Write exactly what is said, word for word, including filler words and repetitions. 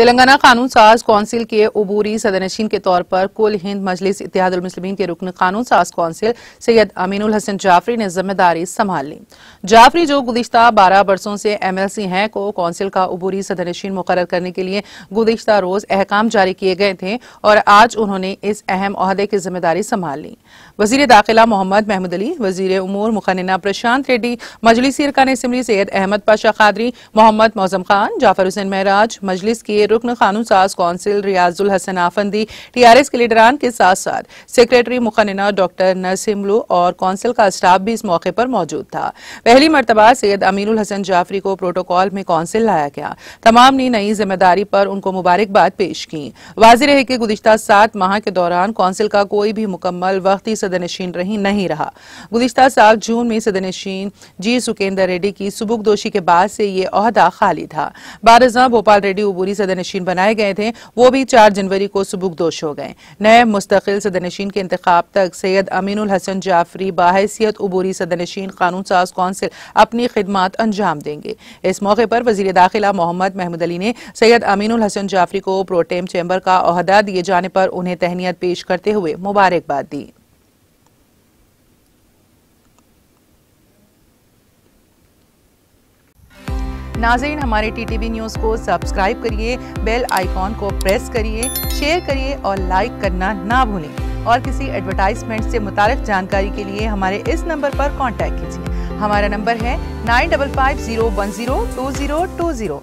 तेलंगाना कानून साज कौंसिल के अबूरी सदरनशीन के तौर पर कुल हिंद मजलिस इत्तेहादुल मुस्लिमीन के रुकन कानून साज कौंसिल सैयद अमीनुल हसन जाफरी ने जिम्मेदारी संभाल ली। जाफरी जो गुज़िश्ता बारह बरसों से एम एल सी हैं को कौंसिल का अबूरी सदरनशीन मुकर्रर करने के लिए गुज़िश्ता रोज अहकाम जारी किए गए थे और आज उन्होंने इस अहम ओहदे की जिम्मेदारी संभाल ली। वजीर दाखिला मोहम्मद महमूद अली, वजीर उमूर मुकन्ना प्रशांत रेड्डी, मजलिस अरकान असम्बली सैयद अहमद पाशा खादरी, मोहम्मद मोजम खान, जाफर हसैन महराज, मजलिस के रुकन कानून साज council Riyazul Hasan Afandi, T R S के लीडरान के साथ साथ सेक्रेटरी मुकन्ना डॉक्टर नरसिम्लू और कौंसिल का स्टाफ भी इस मौके पर मौजूद था। पहली मरतबा सैयद अमीनुल हसन जाफरी को प्रोटोकॉल में कौंसिल लाया गया। तमाम ने नई जिम्मेदारी पर उनको मुबारकबाद पेश की। वाज़ेह रहे कि गुज़िश्ता सात माह के दौरान कौंसिल का कोई भी मुकम्मल वक्ती सदरनशीन नहीं रहा। गुज़िश्ता साल जून में सदरनशीन जी सुकेंदर रेड्डी की सुबुकदोशी के बाद से ये ओहदा खाली था। बारह भोपाल रेड्डी उबूरी सदरनशीन बनाए गए थे, वो भी चार जनवरी को सुबुकदोश हो गए। नए मुस्तकिल सदरनशीन के इंतखाब तक सैयद अमीनुल हसन जाफरी बाहैसियत उबूरी सदरनशीन कानून साज कौंसिल अपनी खिदमात अंजाम देंगे। इस मौके पर वजीर दाखिला मोहम्मद महमूद अली ने सैयद अमीनुल हसन जाफरी को प्रोटेम चैम्बर का ओहदा दिए जाने पर उन्हें तहनीत पेश करते हुए मुबारकबाद दी। नाज़रीन, हमारे टी टी वी न्यूज़ को सब्सक्राइब करिए, बेल आइकॉन को प्रेस करिए, शेयर करिए और लाइक करना ना भूलें। और किसी एडवर्टाइजमेंट से मुताल्लिक़ जानकारी के लिए हमारे इस नंबर पर कॉन्टैक्ट कीजिए। हमारा नंबर है nine double five zero one zero two zero two zero.